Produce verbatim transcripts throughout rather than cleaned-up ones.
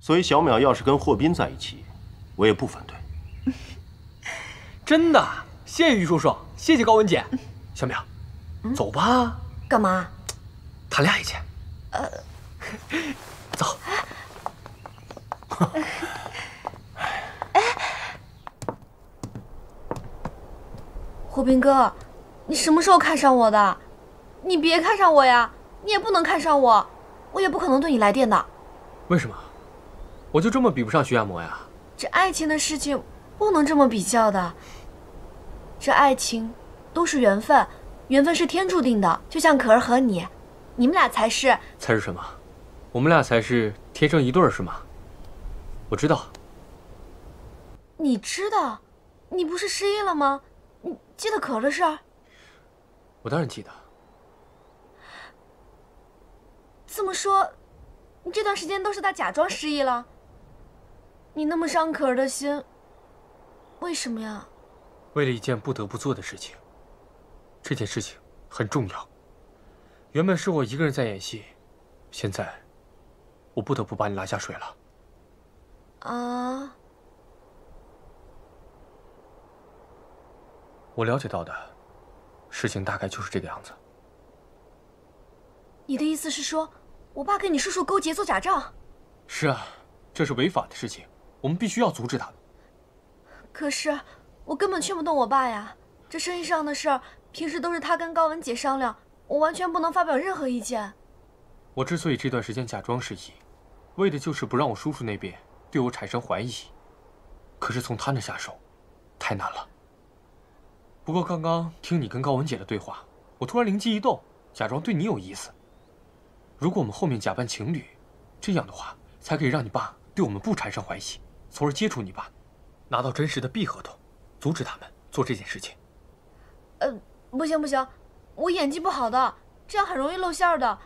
所以小淼要是跟霍斌在一起，我也不反对。真的，谢谢于叔叔，谢谢高文姐。小淼，走吧。干嘛？谈恋爱去。呃，走。霍斌哥，你什么时候看上我的？你别看上我呀，你也不能看上我，我也不可能对你来电的。为什么？我就这么比不上徐亚摩呀？这爱情的事情不能这么比较的。这爱情都是缘分，缘分是天注定的。就像可儿和你，你们俩才是才是什么？我们俩才是天生一对是吗？我知道。你知道？你不是失忆了吗？你记得可儿的事儿？我当然记得。这么说，你这段时间都是他假装失忆了？你那么伤可儿的心，为什么呀？为了一件不得不做的事情，这件事情很重要。原本是我一个人在演戏，现在我不得不把你拉下水了。啊！我了解到的事情大概就是这个样子。你的意思是说，我爸跟你叔叔勾结做假账？是啊，这是违法的事情，我们必须要阻止他。可是我根本劝不动我爸呀，这生意上的事儿，平时都是他跟高文姐商量，我完全不能发表任何意见。我之所以这段时间假装失忆，为的就是不让我叔叔那边对我产生怀疑。可是从他那下手，太难了。不过刚刚听你跟高文姐的对话，我突然灵机一动，假装对你有意思。如果我们后面假扮情侣，这样的话才可以让你爸对我们不产生怀疑，从而接触你爸，拿到真实的 B 合同，阻止他们做这件事情。呃，不行不行，我演技不好的，这样很容易露馅的，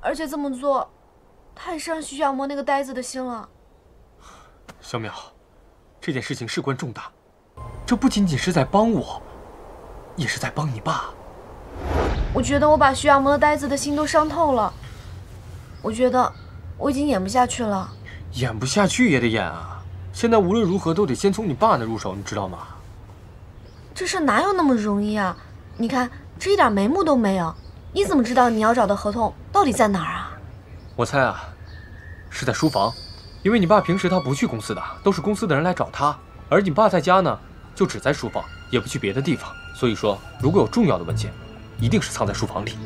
而且这么做太伤徐小莫那个呆子的心了。小淼，这件事情事关重大，这不仅仅是在帮我，也是在帮你爸。我觉得我把徐亚摩的呆子的心都伤透了。我觉得我已经演不下去了，演不下去也得演啊！现在无论如何都得先从你爸那入手，你知道吗？这事哪有那么容易啊？你看这一点眉目都没有，你怎么知道你要找的合同到底在哪儿啊？我猜啊，是在书房，因为你爸平时他不去公司的，都是公司的人来找他，而你爸在家呢，就只在书房，也不去别的地方。所以说，如果有重要的文件，一定是藏在书房里。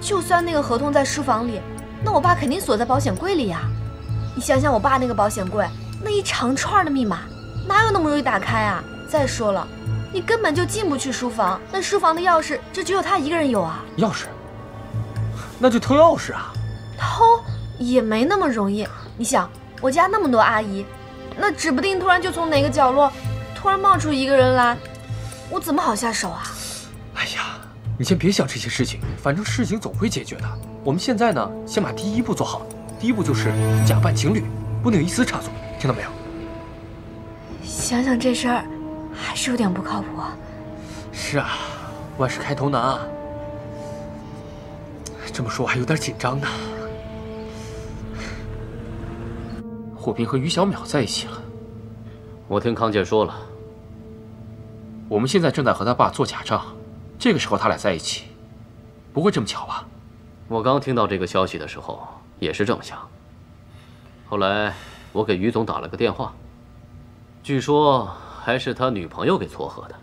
就算那个合同在书房里，那我爸肯定锁在保险柜里呀。你想想，我爸那个保险柜那一长串的密码，哪有那么容易打开啊？再说了，你根本就进不去书房，那书房的钥匙就只有他一个人有啊。钥匙？那就偷钥匙啊。偷也没那么容易。你想，我家那么多阿姨，那指不定突然就从哪个角落突然冒出一个人来，我怎么好下手啊？哎呀，你先别想这些事情，反正事情总会解决的。我们现在呢，先把第一步做好。第一步就是假扮情侣，不能有一丝差错，听到没有？想想这事儿，还是有点不靠谱啊。是啊，万事开头难啊。这么说我还有点紧张呢。霍斌和于小淼在一起了，我听康姐说了，我们现在正在和他爸做假账。这个时候他俩在一起，不会这么巧吧？我刚听到这个消息的时候也是这么想。后来我给于总打了个电话，据说还是他女朋友给撮合的。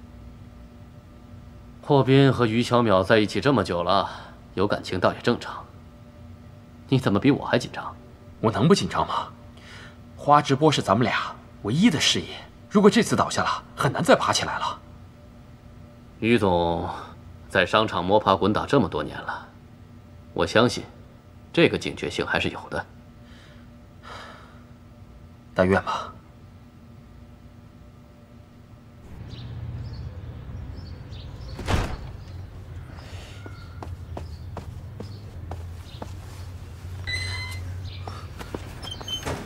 霍斌和于小淼在一起这么久了，有感情倒也正常。你怎么比我还紧张？我能不紧张吗？花直播是咱们俩唯一的事业，如果这次倒下了，很难再爬起来了。于总在商场摸爬滚打这么多年了，我相信这个警觉性还是有的。但愿吧。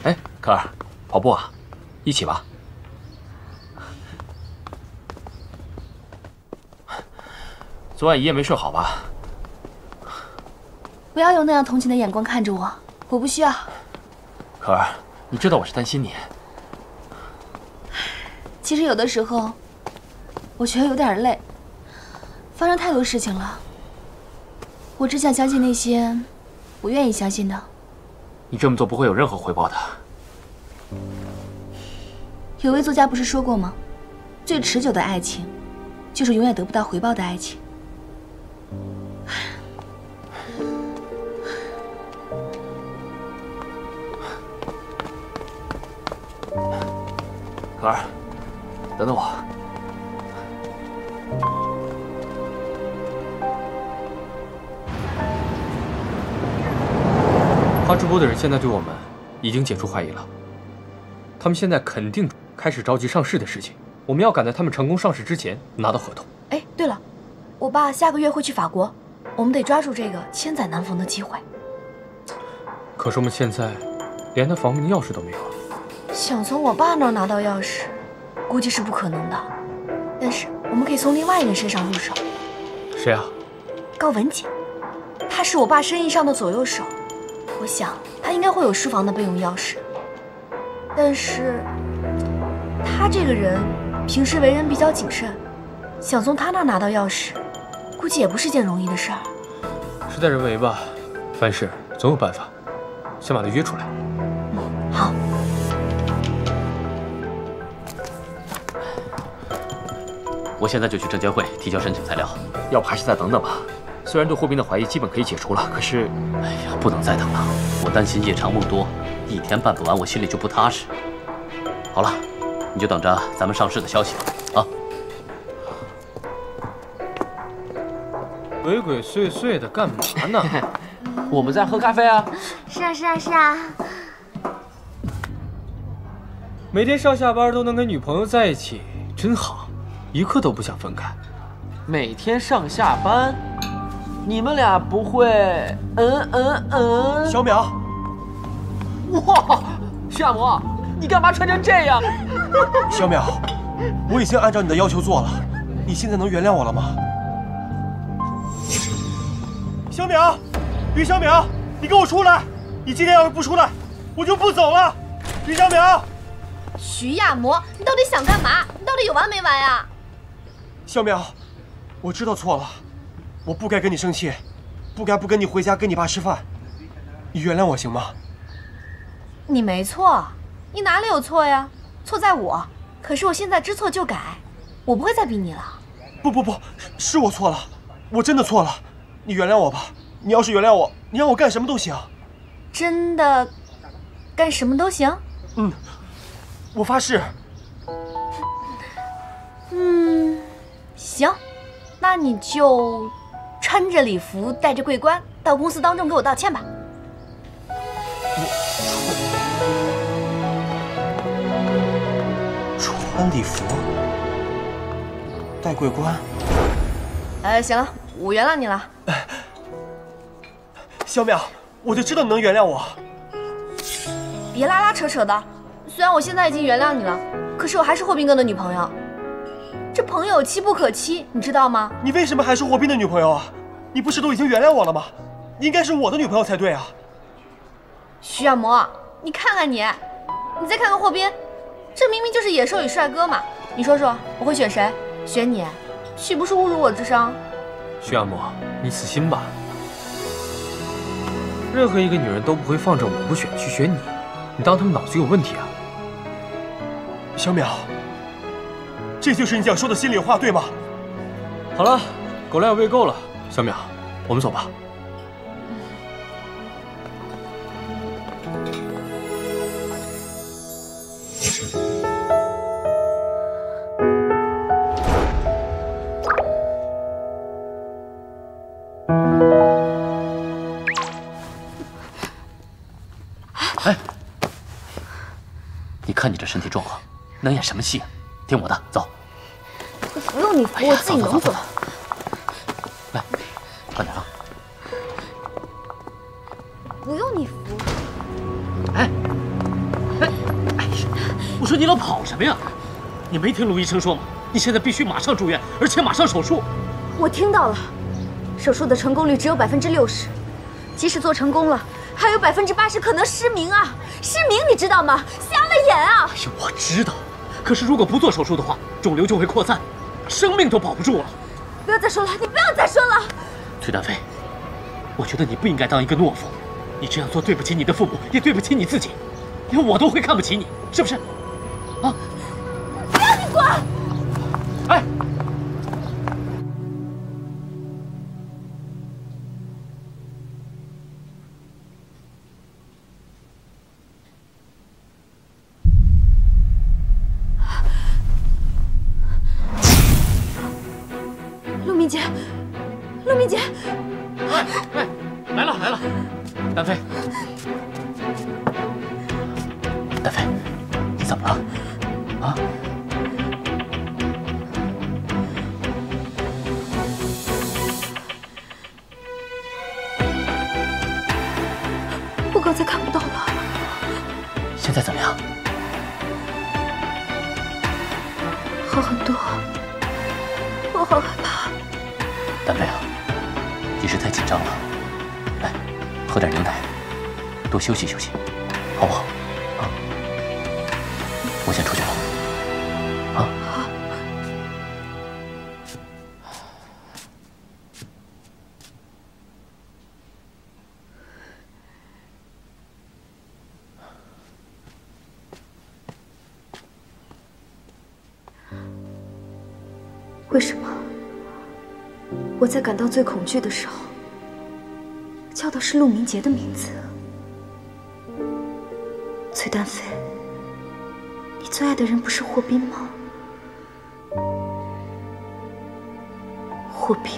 哎，可儿，跑步啊，一起吧。昨晚一夜没睡好吧？不要用那样同情的眼光看着我，我不需要。可儿，你知道我是担心你。其实有的时候，我觉得有点累，发生太多事情了。我只想相信那些不愿意相信的。你这么做不会有任何回报的。有位作家不是说过吗？最持久的爱情，就是永远得不到回报的爱情。 可儿，等等我。哈直播的人现在对我们已经解除怀疑了，他们现在肯定开始着急上市的事情。我们要赶在他们成功上市之前拿到合同。哎，对了，我爸下个月会去法国，我们得抓住这个千载难逢的机会。可是我们现在连他房门的钥匙都没有。 想从我爸那儿拿到钥匙，估计是不可能的。但是我们可以从另外一人身上入手。谁啊？高文姐，她是我爸生意上的左右手，我想她应该会有书房的备用钥匙。但是，她这个人平时为人比较谨慎，想从她那儿拿到钥匙，估计也不是件容易的事儿。事在人为吧，凡事总有办法。先把她约出来。嗯，好。 我现在就去证监会提交申请材料，要不还是再等等吧。虽然对霍斌的怀疑基本可以解除了，可是，哎呀，不能再等了。我担心夜长梦多，一天办不完，我心里就不踏实。好了，你就等着咱们上市的消息吧。啊！鬼鬼祟祟的干嘛呢？我们在喝咖啡啊。是啊，是啊，是啊。每天上下班都能跟女朋友在一起，真好。 一刻都不想分开，每天上下班，你们俩不会……嗯嗯嗯。小淼，哇，徐亚萌，你干嘛穿成这样？小淼，我已经按照你的要求做了，你现在能原谅我了吗？小淼，于小淼，你给我出来！你今天要是不出来，我就不走了。于小淼，徐亚萌，你到底想干嘛？你到底有完没完呀？ 小淼，我知道错了，我不该跟你生气，不该不跟你回家跟你爸吃饭，你原谅我行吗？你没错，你哪里有错呀？错在我，可是我现在知错就改，我不会再逼你了。不不不，是我错了，我真的错了，你原谅我吧。你要是原谅我，你让我干什么都行。真的，干什么都行？嗯，我发誓。嗯。 行，那你就穿着礼服，带着桂冠到公司当众给我道歉吧。我穿礼服，戴桂冠。哎，行了，我原谅你了。小淼，我就知道你能原谅我。别拉拉扯扯的，虽然我现在已经原谅你了，可是我还是霍斌哥的女朋友。 这朋友妻不可欺，你知道吗？你为什么还是霍斌的女朋友啊？你不是都已经原谅我了吗？你应该是我的女朋友才对啊！徐亚萌，你看看你，你再看看霍斌，这明明就是野兽与帅哥嘛！你说说，我会选谁？选你，岂不是侮辱我智商？徐亚萌，你死心吧！任何一个女人都不会放着我不选去选你，你当他们脑子有问题啊？小淼。 这就是你想说的心里话，对吗？好了，狗粮也喂够了，小淼，我们走吧。哎，你看你这身体状况，能演什么戏啊？ 听我的，走。不用你扶，我自己能走。来，快点啊！不用你扶。哎，哎，哎呀！我说你老跑什么呀？你没听卢医生说吗？你现在必须马上住院，而且马上手术。我听到了，手术的成功率只有百分之六十，即使做成功了，还有百分之八十可能失明啊！失明你知道吗？瞎了眼啊！哎呀，我知道，可是如果不做手术的话，肿瘤就会扩散，生命都保不住了。不要再说了，你不要再说了。崔大飞，我觉得你不应该当一个懦夫，你这样做对不起你的父母，也对不起你自己，连我都会看不起你，是不是？啊！让你滚！哎。 休息休息，好不好？啊，我先出去了。啊。为什么我在感到最恐惧的时候，叫的是陆明杰的名字？ 崔丹飞，你最爱的人不是霍斌吗？霍斌，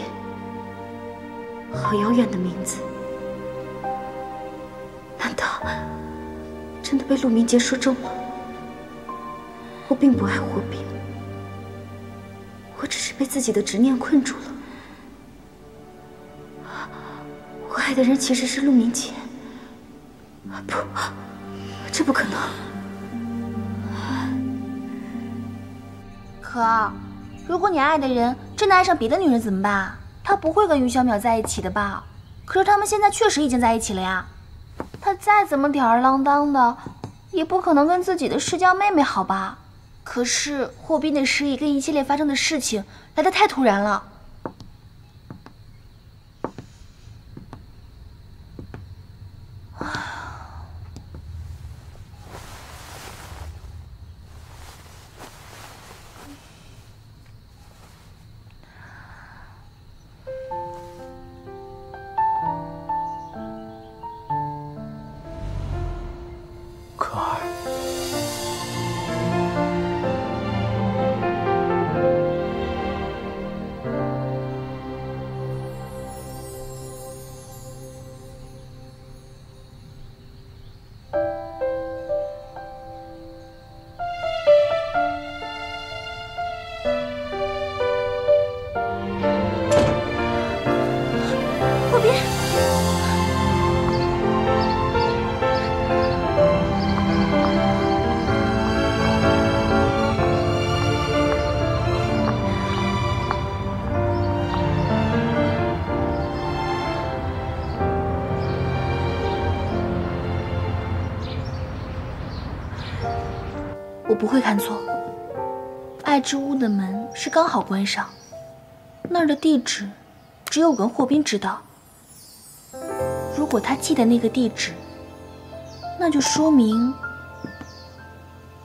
好遥远的名字。难道真的被陆明杰说中了？我并不爱霍斌，我只是被自己的执念困住了。我爱的人其实是陆明杰。不。 这不可能！可儿，如果你爱的人真的爱上别的女人怎么办啊？他不会跟于小淼在一起的吧？可是他们现在确实已经在一起了呀。他再怎么吊儿郎当的，也不可能跟自己的世交妹妹好吧？可是霍斌的失忆跟一系列发生的事情来得太突然了。 不会看错，爱之屋的门是刚好关上，那儿的地址只有我跟霍斌知道。如果他记得那个地址，那就说明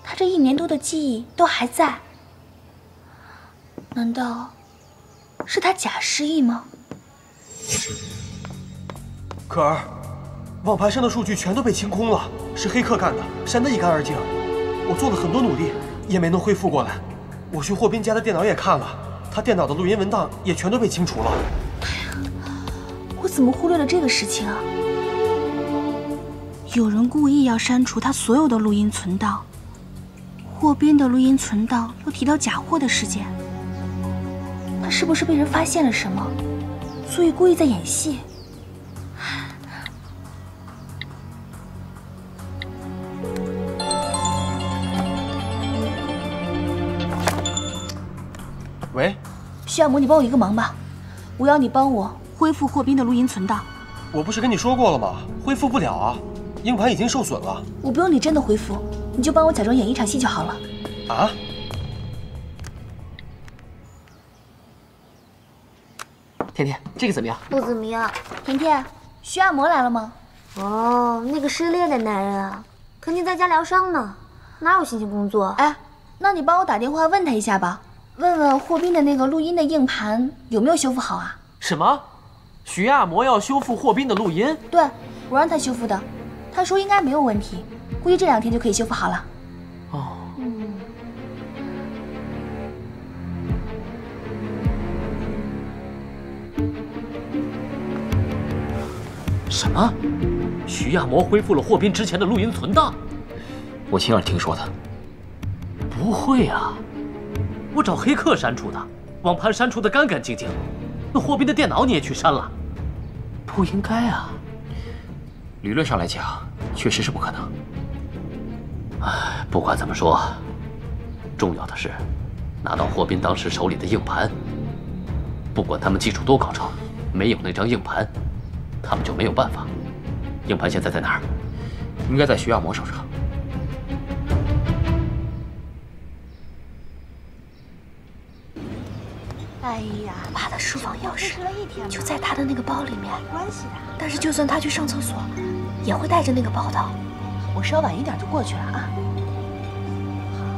他这一年多的记忆都还在。难道是他假失忆吗？可儿，网盘上的数据全都被清空了，是黑客干的，删得一干二净。 我做了很多努力，也没能恢复过来。我去霍斌家的电脑也看了，他电脑的录音文档也全都被清除了。哎呀，我怎么忽略了这个事情啊？有人故意要删除他所有的录音存档，霍斌的录音存档又提到假货的事件，他是不是被人发现了什么，所以故意在演戏？ 喂，徐亚摩，你帮我一个忙吧，我要你帮我恢复霍斌的录音存档，我不是跟你说过了吗？恢复不了啊，硬盘已经受损了。我不用你真的恢复，你就帮我假装演一场戏就好了。啊？ 甜甜，这个怎么样？不怎么样。甜甜，徐亚摩来了吗？哦，那个失恋的男人啊，肯定在家疗伤呢，哪有心情工作？哎，那你帮我打电话问他一下吧，问问霍斌的那个录音的硬盘有没有修复好啊？什么？徐亚摩要修复霍斌的录音？对，我让他修复的，他说应该没有问题，估计这两天就可以修复好了。哦。 什么？徐亚摩恢复了霍斌之前的录音存档？我亲耳听说的。不会啊，我找黑客删除的，网盘删除的干干净净。那霍斌的电脑你也去删了？不应该啊。理论上来讲，确实是不可能。唉，不管怎么说，重要的是拿到霍斌当时手里的硬盘。不管他们技术多高超，没有那张硬盘。 他们就没有办法。硬盘现在在哪儿？应该在徐亚摩手上。哎呀，爸的书房钥匙就在他的那个包里面。关系啊。但是就算他去上厕所，也会带着那个包的。我稍晚一点就过去了啊。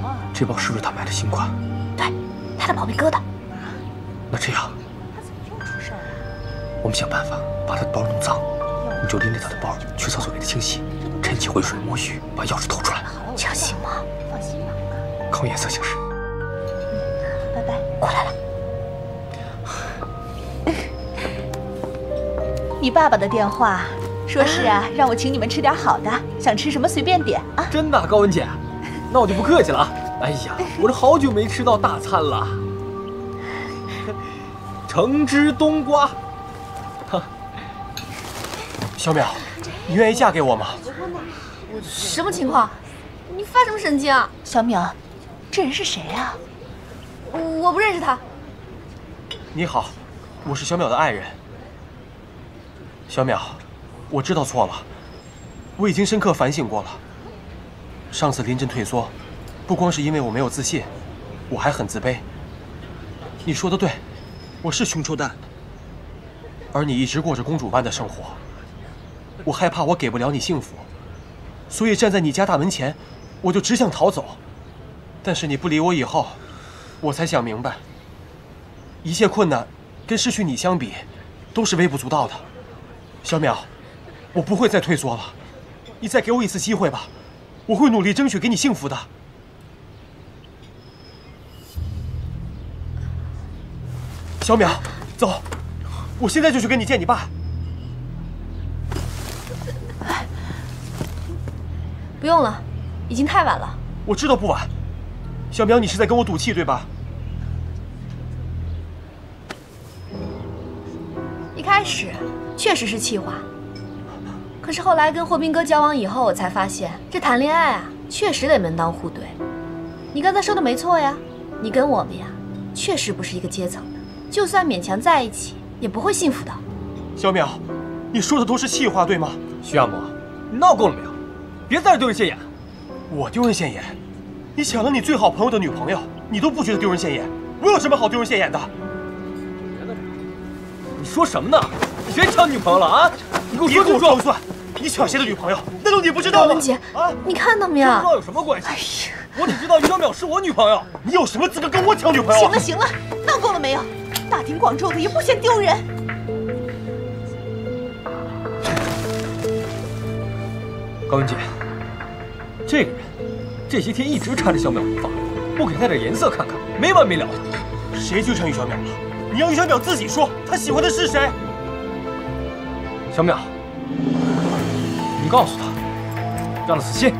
好啊。这包是不是他买的新款？对，他的宝贝疙瘩。那这样。 我们想办法把他的包弄脏，你就拎着他的包去厕所给他清洗，趁机浑水摸鱼把钥匙偷出来，这样行吗？放心吧，靠颜色行事。嗯，拜拜。过来了。你爸爸的电话说是啊，让我请你们吃点好的，想吃什么随便点啊。真的，高文姐，那我就不客气了。哎呀，我这好久没吃到大餐了。橙汁冬瓜。 小淼，你愿意嫁给我吗？什么情况？你发什么神经啊？小淼，这人是谁啊？我不认识他。你好，我是小淼的爱人。小淼，我知道错了，我已经深刻反省过了。上次临阵退缩，不光是因为我没有自信，我还很自卑。你说的对，我是穷臭蛋。而你一直过着公主般的生活。 我害怕我给不了你幸福，所以站在你家大门前，我就只想逃走。但是你不理我以后，我才想明白，一切困难跟失去你相比，都是微不足道的。小淼，我不会再退缩了，你再给我一次机会吧，我会努力争取给你幸福的。小淼，走，我现在就去跟你见你爸。 不用了，已经太晚了。我知道不晚，小淼，你是在跟我赌气对吧？一开始确实是气话，可是后来跟霍斌哥交往以后，我才发现这谈恋爱啊，确实得门当户对。你刚才说的没错呀，你跟我们呀，确实不是一个阶层的，就算勉强在一起，也不会幸福的。小淼，你说的都是气话对吗？徐亚摩，你闹够了没有？ 别在这丢人现眼！我丢人现眼？你抢了你最好朋友的女朋友，你都不觉得丢人现眼？我有什么好丢人现眼的？你说什么呢？谁抢女朋友了啊？你给我说清楚！算，你抢谁的女朋友？难道你不知道吗？文姐，啊，你看到没有？不知道有什么关系？哎呀，我只知道于小淼是我女朋友，你有什么资格跟我抢女朋友？行了行了，闹够了没有？大庭广众的也不嫌丢人。 高文姐，这个人这些天一直缠着小淼不放，不给他点颜色看看，没完没了的。谁纠缠于小淼了？你让于小淼自己说，他喜欢的是谁？小淼，你告诉他，让他死心。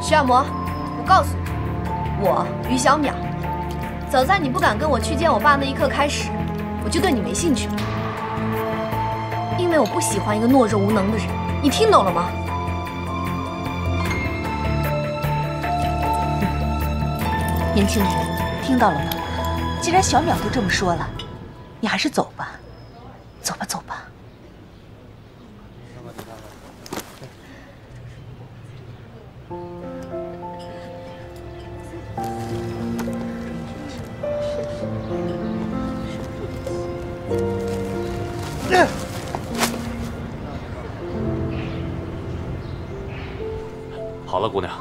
徐亚摩，我告诉你，我于小淼，早在你不敢跟我去见我爸那一刻开始，我就对你没兴趣了，因为我不喜欢一个懦弱无能的人。 你听懂了吗？年轻人，听到了吗？既然小淼都这么说了，你还是走吧，走吧，走吧。好了，姑娘。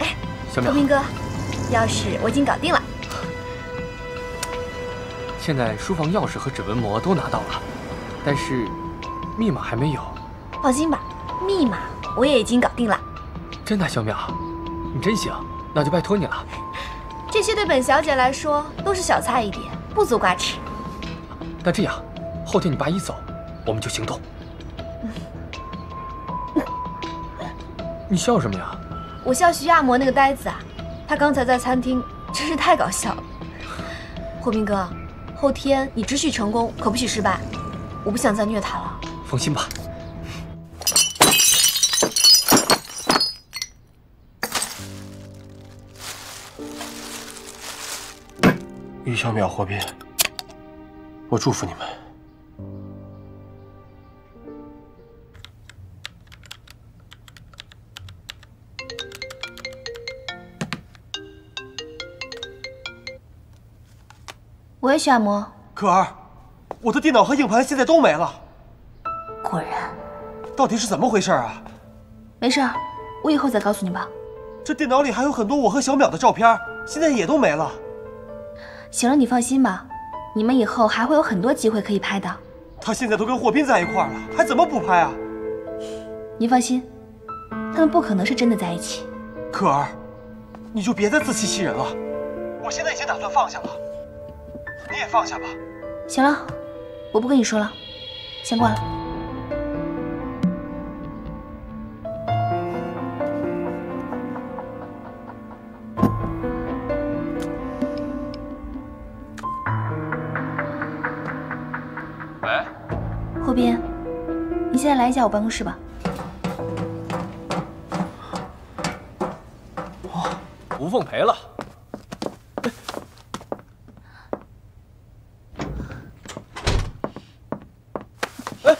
哎，小淼，国民哥，钥匙我已经搞定了。现在书房钥匙和指纹膜都拿到了，但是密码还没有。放心吧，密码我也已经搞定了。真的，小淼，你真行，那就拜托你了。 这些对本小姐来说都是小菜一碟，不足挂齿。那这样，后天你爸一走，我们就行动。嗯、你笑什么呀？我笑徐亚摩那个呆子啊，他刚才在餐厅真是太搞笑了。霍斌哥，后天你只许成功，可不许失败。我不想再虐他了。放心吧。 于小淼、霍斌，我祝福你们。喂，徐亚摩。可儿，我的电脑和硬盘现在都没了。果然。到底是怎么回事啊？没事，我以后再告诉你吧。这电脑里还有很多我和小淼的照片，现在也都没了。 行了，你放心吧，你们以后还会有很多机会可以拍的。他现在都跟霍斌在一块儿了，还怎么不拍啊？您放心，他们不可能是真的在一起。可儿，你就别再自欺欺人了。我现在已经打算放下了，你也放下吧。行了，我不跟你说了，先挂了。 现在来一下我办公室吧。哦，吴凤赔了。哎，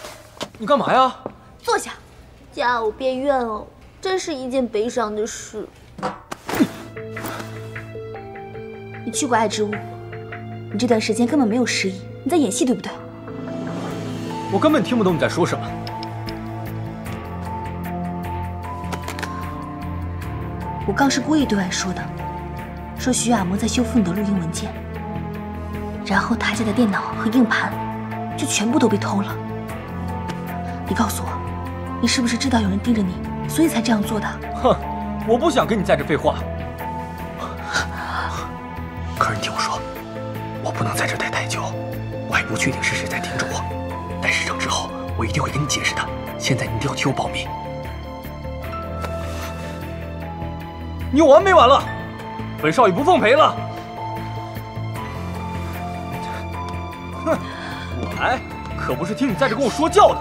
你干嘛呀？坐下。家务变怨偶，真是一件悲伤的事。你去过爱之屋，你这段时间根本没有失忆，你在演戏对不对？我根本听不懂你在说什么。 我刚是故意对外说的，说徐亚摩在修复你的录音文件，然后他家的电脑和硬盘就全部都被偷了。你告诉我，你是不是知道有人盯着你，所以才这样做的？哼，我不想跟你在这废话。可是你听我说，我不能在这待太久，我还不确定是谁在盯着我。待事成之后，我一定会跟你解释的。现在你一定要替我保密。 你有完没完了？本少爷不奉陪了。哼，我来可不是听你在这跟我说教的。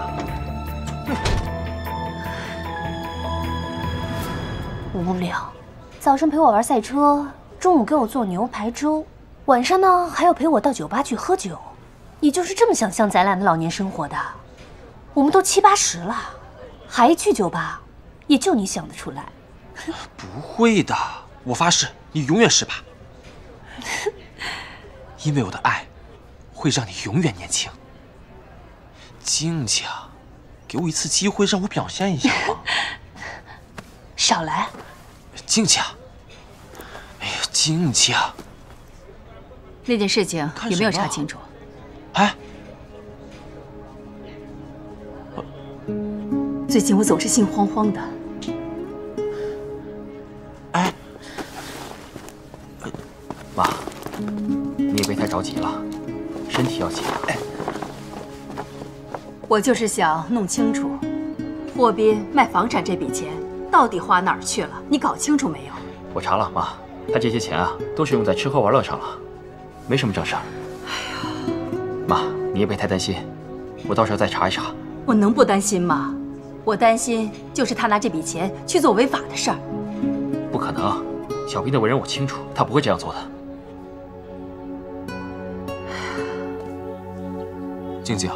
无聊，早上陪我玩赛车，中午给我做牛排粥，晚上呢还要陪我到酒吧去喝酒。你就是这么想象咱俩的老年生活的？我们都七八十了，还去酒吧，也就你想得出来。 不会的，我发誓，你永远失败。因为我的爱，会让你永远年轻。静静，给我一次机会，让我表现一下吧。少来。静静，哎呀，静静，那件事情有没有查清楚？哎，最近我总是心慌慌的。 哎，妈，你也别太着急了，身体要紧。哎，我就是想弄清楚，霍斌卖房产这笔钱到底花哪儿去了？你搞清楚没有？我查了，妈，他这些钱啊，都是用在吃喝玩乐上了，没什么正事儿。哎呀，妈，你也别太担心，我到时候再查一查。我能不担心吗？我担心就是他拿这笔钱去做违法的事儿。 不可能，小斌的为人我清楚，他不会这样做的。静静，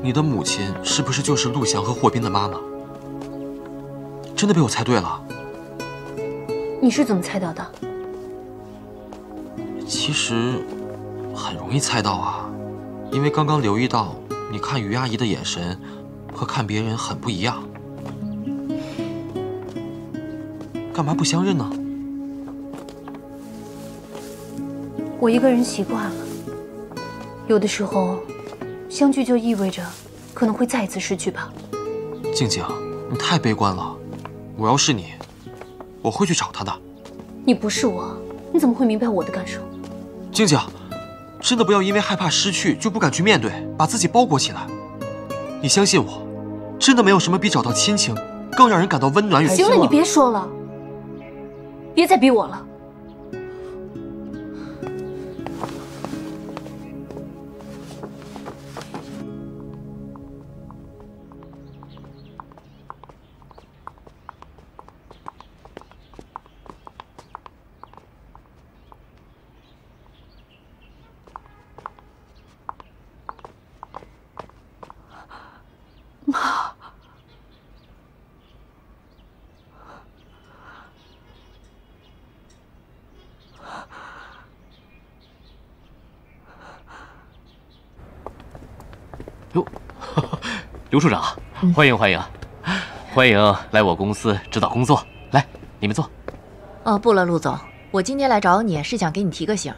你的母亲是不是就是陆翔和霍斌的妈妈？真的被我猜对了？你是怎么猜到的？其实很容易猜到啊，因为刚刚留意到你看于阿姨的眼神和看别人很不一样。干嘛不相认呢？我一个人习惯了，有的时候相聚就意味着可能会再一次失去吧。静静，你太悲观了。我要是你，我会去找他的。你不是我，你怎么会明白我的感受？静静。 真的不要因为害怕失去就不敢去面对，把自己包裹起来。你相信我，真的没有什么比找到亲情更让人感到温暖与……行了，你别说了，别再逼我了。哟，刘处长，欢迎欢迎，欢迎来我公司指导工作。来，你们坐。哦，不了，陆总，我今天来找你是想给你提个醒，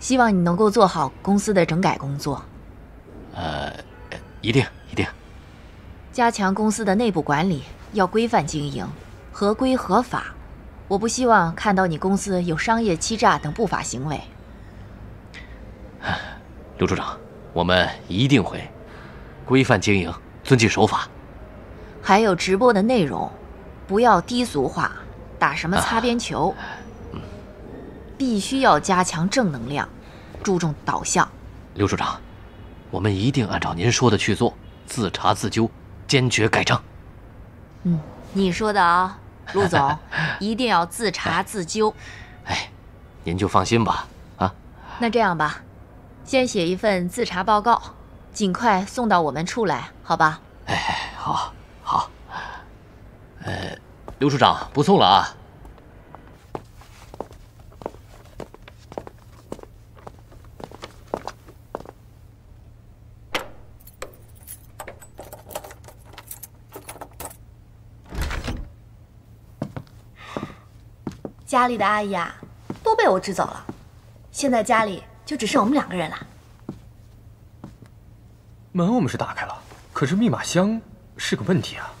希望你能够做好公司的整改工作。呃，一定一定。加强公司的内部管理，要规范经营，合规合法。我不希望看到你公司有商业欺诈等不法行为。刘处长，我们一定会。 规范经营，遵纪守法。还有直播的内容，不要低俗化，打什么擦边球，啊嗯、必须要加强正能量，注重导向。刘处长，我们一定按照您说的去做，自查自纠，坚决改正。嗯，你说的啊，陆总，一定要自查自纠。哎，您就放心吧，啊。那这样吧，先写一份自查报告。 尽快送到我们处来，好吧？哎，好，好。呃，刘处长，不送了啊。家里的阿姨啊，都被我支走了，现在家里就只剩我们两个人了。 门我们是打开了，可是密码箱是个问题啊！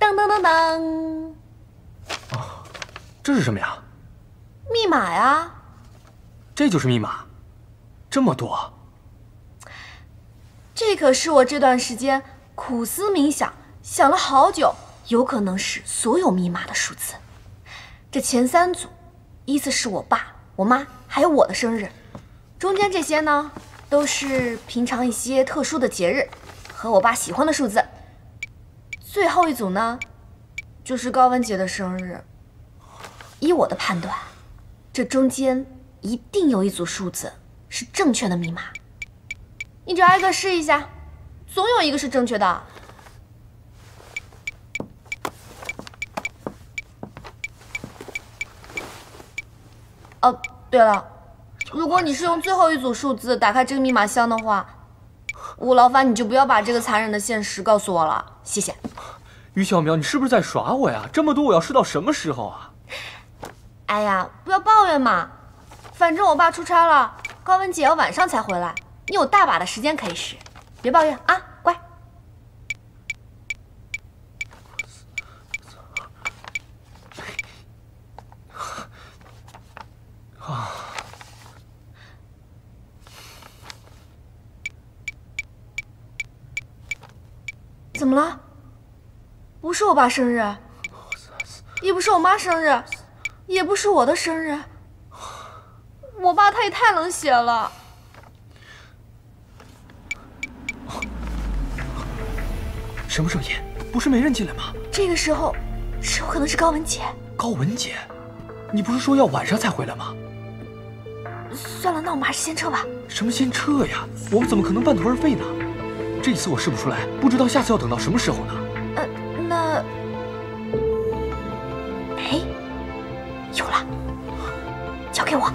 当当当当！哦，这是什么呀？密码呀！这就是密码，这么多！这可是我这段时间苦思冥想，想了好久，有可能是所有密码的数字。这前三组依次是我爸、我妈还有我的生日，中间这些呢？ 都是平常一些特殊的节日和我爸喜欢的数字。最后一组呢，就是高文杰的生日。依我的判断，这中间一定有一组数字是正确的密码。你只要挨个试一下，总有一个是正确的。哦，对了。 如果你是用最后一组数字打开这个密码箱的话，吴劳烦你就不要把这个残忍的现实告诉我了，谢谢。于小苗，你是不是在耍我呀？这么多，我要试到什么时候啊？哎呀，不要抱怨嘛，反正我爸出差了，高文姐要晚上才回来，你有大把的时间可以试，别抱怨啊，乖。啊。 怎么了？不是我爸生日，也不是我妈生日，也不是我的生日。我爸他也太冷血了。什么声音？不是没人进来吗？这个时候，是有可能是高文姐。高文姐，你不是说要晚上才回来吗？算了，那我们还是先撤吧。什么先撤呀？我们怎么可能半途而废呢？ 这一次我试不出来，不知道下次要等到什么时候呢？呃，那……哎，有了，交给我。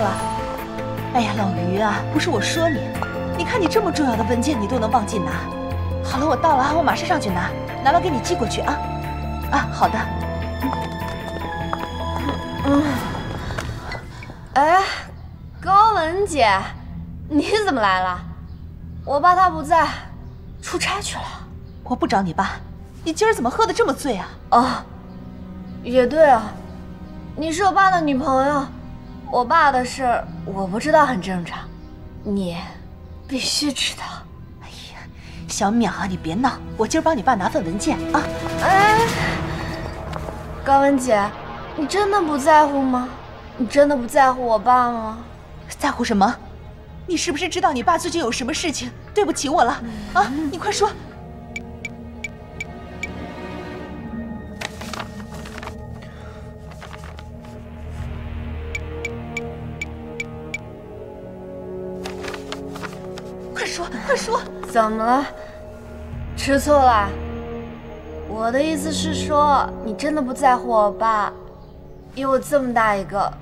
了。哎呀，老于啊，不是我说你，你看你这么重要的文件你都能忘记拿。好了，我到了啊，我马上上去拿，拿完给你寄过去啊。啊，好的。嗯。哎，高文姐，你怎么来了？我爸他不在，出差去了。我不找你爸，你今儿怎么喝得这么醉啊？啊，也对啊。 你是我爸的女朋友，我爸的事我不知道很正常，你必须知道。哎呀，小淼啊，你别闹，我今儿帮你爸拿份文件啊。哎，高文姐，你真的不在乎吗？你真的不在乎我爸吗？在乎什么？你是不是知道你爸最近有什么事情对不起我了？嗯、啊，你快说。 快说，怎么了？吃醋了？我的意思是说，你真的不在乎我爸，有我这么大一个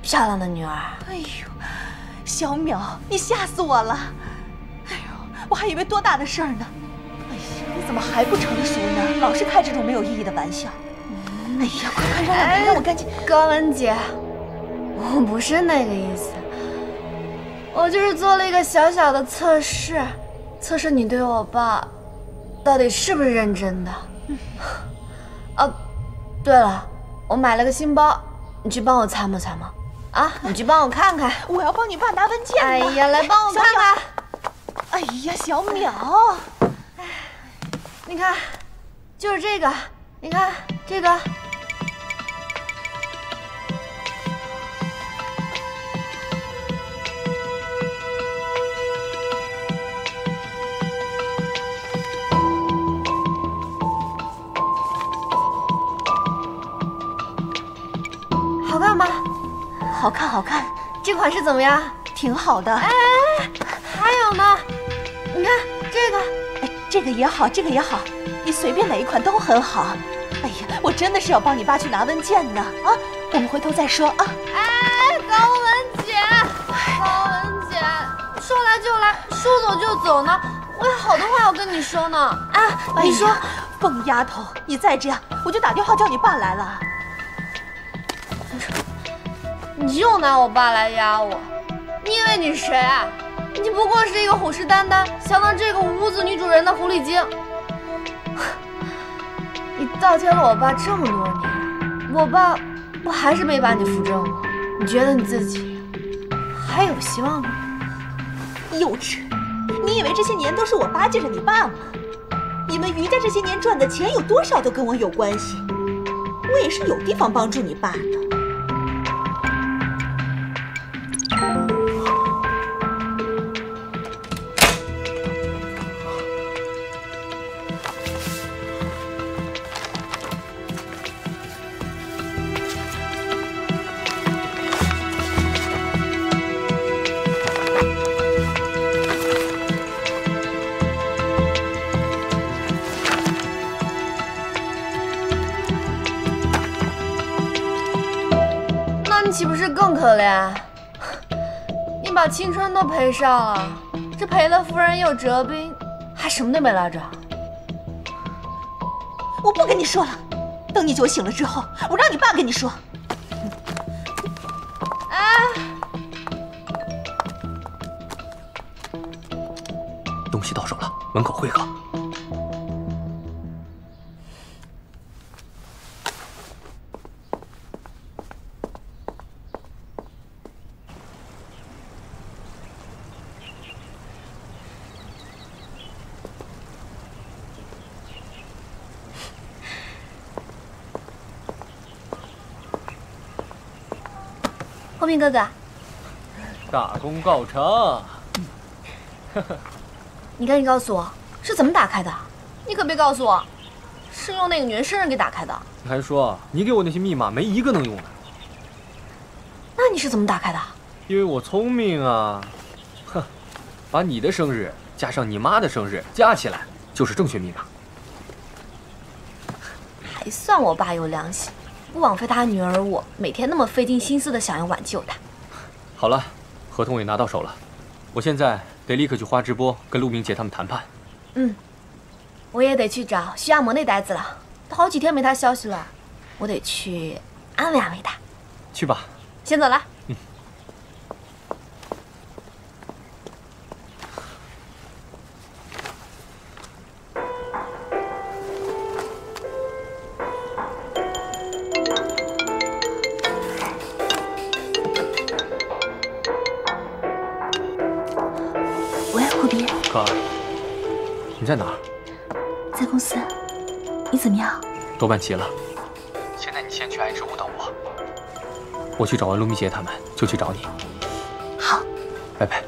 漂亮的女儿。哎呦，小淼，你吓死我了！哎呦，我还以为多大的事儿呢。哎呀，你怎么还不成熟呢？老是开这种没有意义的玩笑。哎呀，快快让我、哎、让我赶紧。高文姐，我不是那个意思。 我就是做了一个小小的测试，测试你对我爸到底是不是认真的。嗯、啊，对了，我买了个新包，你去帮我参谋参谋啊！你去帮我看看，我要帮你爸拿文件。哎呀，来帮我看看。哎呀，小淼，哎，你看，就是这个，你看这个。 好看吗？好看，好看，这款式怎么样？挺好的。哎哎哎，还有呢，你看这个，哎，这个也好，这个也好，你随便哪一款都很好。哎呀，我真的是要帮你爸去拿文件呢啊！我们回头再说啊。哎，高文姐，高文姐，说来就来，说走就走呢，我有好多话要跟你说呢。啊，哎、你说，笨丫头，你再这样，我就打电话叫你爸来了。 你又拿我爸来压我，你以为你是谁啊？你不过是一个虎视眈眈想当这个屋子女主人的狐狸精。你倒贴了我爸这么多年，我爸不还是没把你扶正吗？你觉得你自己还有希望吗？幼稚！你以为这些年都是我巴结着你爸吗？你们于家这些年赚的钱有多少都跟我有关系，我也是有地方帮助你爸的。 岂不是更可怜？你把青春都赔上了，这赔了夫人又折兵，还什么都没拉着。我不跟你说了，等你酒醒了之后，我让你爸跟你说。哎，东西到手了，门口汇合。 公平哥哥，大功告成！呵呵，你赶紧告诉我是怎么打开的，你可别告诉我是用那个原生人给打开的。你还说你给我那些密码没一个能用的，那你是怎么打开的？因为我聪明啊！哼，把你的生日加上你妈的生日加起来就是正确密码。还算我爸有良心。 不枉费他女儿我每天那么费尽心思的想要挽救他。好了，合同也拿到手了，我现在得立刻去花直播跟陆明杰他们谈判。嗯，我也得去找徐亚摩那呆子了，都好几天没他消息了，我得去安慰安慰他。去吧，先走了。嗯。你在哪儿？在公司。你怎么样？都办齐了。现在你先去爱之屋等我，我去找完陆明杰他们就去找你。好，拜拜。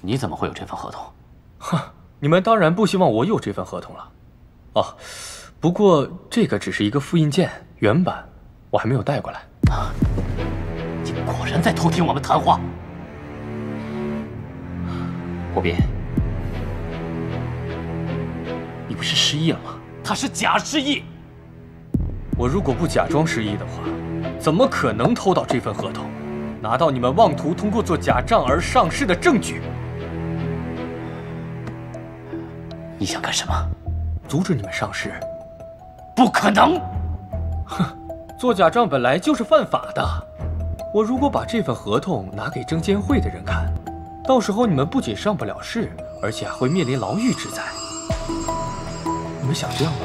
你怎么会有这份合同？哼，你们当然不希望我有这份合同了。哦，不过这个只是一个复印件，原版我还没有带过来。啊，你果然在偷听我们谈话。国斌，你不是失忆了吗？他是假失忆。我如果不假装失忆的话，怎么可能偷到这份合同，拿到你们妄图通过做假账而上市的证据？ 你想干什么？阻止你们上市？不可能！哼，做假账本来就是犯法的。我如果把这份合同拿给证监会的人看，到时候你们不仅上不了市，而且还会面临牢狱之灾。你们想这样吗？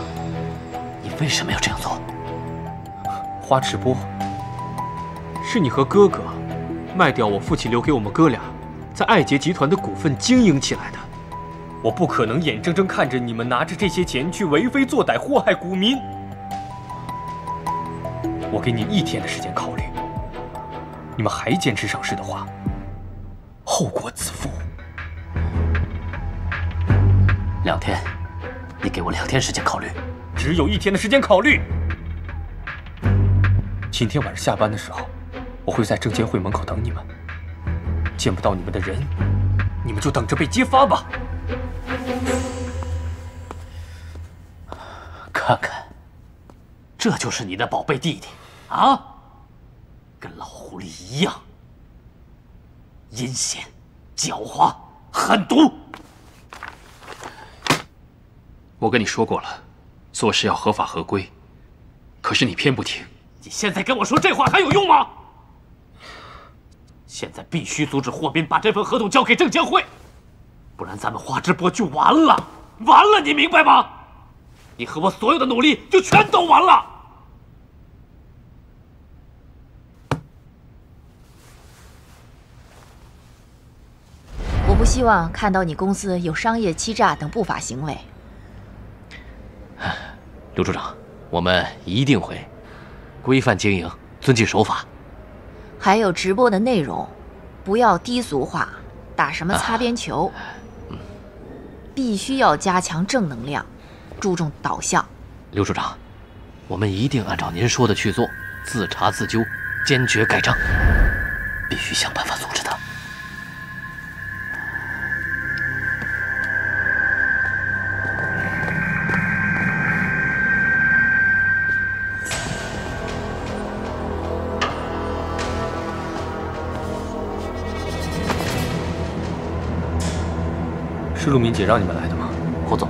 你为什么要这样做？花直播，是你和哥哥卖掉我父亲留给我们哥俩在爱杰集团的股份经营起来的。 我不可能眼睁睁看着你们拿着这些钱去为非作歹、祸害股民。我给你一天的时间考虑，你们还坚持上市的话，后果自负。两天，你给我两天时间考虑，只有一天的时间考虑。今天晚上下班的时候，我会在证监会门口等你们。见不到你们的人，你们就等着被揭发吧。 看看，这就是你的宝贝弟弟啊，跟老狐狸一样，阴险、狡猾、狠毒。我跟你说过了，做事要合法合规，可是你偏不听。你现在跟我说这话还有用吗？现在必须阻止霍斌把这份合同交给证监会。 不然咱们花直播就完了，完了，你明白吗？你和我所有的努力就全都完了。我不希望看到你公司有商业欺诈等不法行为。刘处长，我们一定会规范经营，遵纪守法。还有直播的内容，不要低俗化，打什么擦边球。啊 必须要加强正能量，注重导向。刘处长，我们一定按照您说的去做，自查自纠，坚决改正，必须想办法阻止他。是陆明姐让你们来的吗？胡总，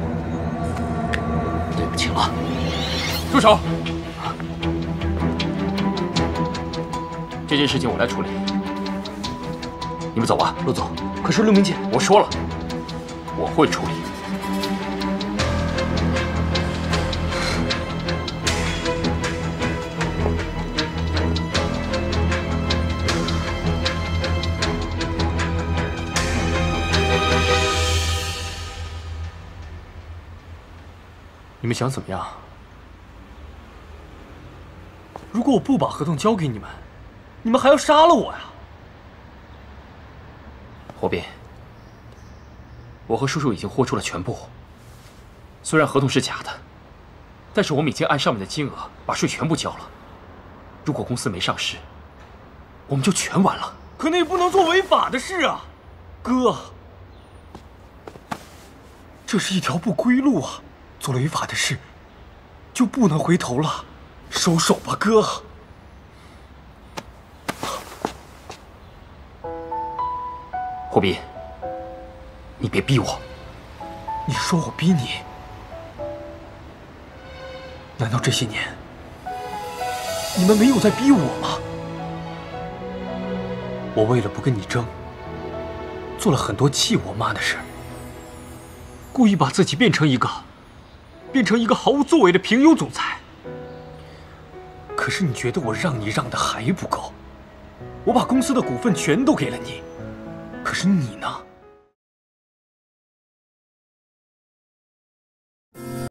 对不起了。住手！这件事情我来处理，你们走吧。陆总，可是陆明姐，我说了，我会处理。 你们想怎么样？如果我不把合同交给你们，你们还要杀了我呀！火斌，我和叔叔已经豁出了全部。虽然合同是假的，但是我们已经按上面的金额把税全部交了。如果公司没上市，我们就全完了。可那也不能做违法的事啊，哥，这是一条不归路啊！做了违法的事，就不能回头了。收手吧，哥。 霍斌，你别逼我！你说我逼你？难道这些年你们没有在逼我吗？我为了不跟你争，做了很多气我妈的事，故意把自己变成一个，变成一个毫无作为的平庸总裁。可是你觉得我让你让的还不够？我把公司的股份全都给了你。 可是你呢？